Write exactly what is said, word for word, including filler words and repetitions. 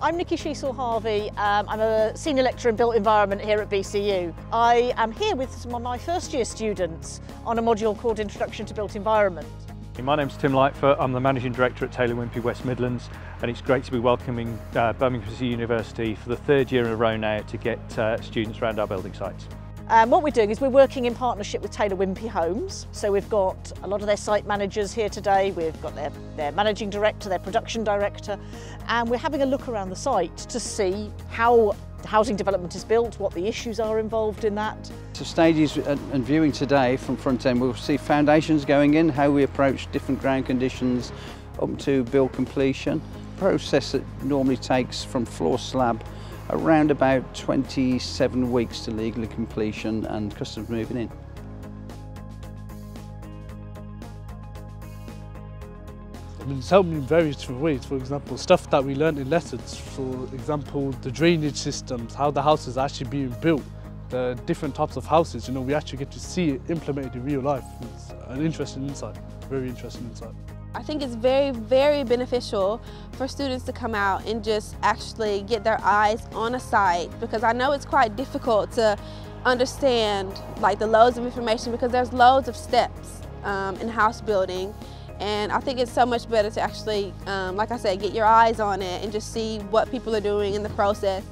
I'm Nikki Sheesel-Harvey. Um, I'm a senior lecturer in built environment here at B C U. I am here with some of my first year students on a module called Introduction to Built Environment. My name's Tim Lightfoot. I'm the Managing Director at Taylor Wimpey West Midlands, and it's great to be welcoming uh, Birmingham City University for the third year in a row now to get uh, students around our building sites. Um, what we're doing is we're working in partnership with Taylor Wimpey Homes. So we've got a lot of their site managers here today, we've got their, their managing director, their production director, and we're having a look around the site to see how the housing development is built, what the issues are involved in that. So stages and viewing today from front end, we'll see foundations going in, how we approach different ground conditions up to build completion. A process that normally takes from floor slab around about twenty-seven weeks to legal completion and customers moving in. I mean, it's helped me in various different ways. For example, stuff that we learned in lessons, for example, the drainage systems, how the house is actually being built, the different types of houses, you know, we actually get to see it implemented in real life. It's an interesting insight, very interesting insight. I think it's very, very beneficial for students to come out and just actually get their eyes on a site, because I know it's quite difficult to understand like the loads of information, because there's loads of steps um, in house building, and I think it's so much better to actually, um, like I said, get your eyes on it and just see what people are doing in the process.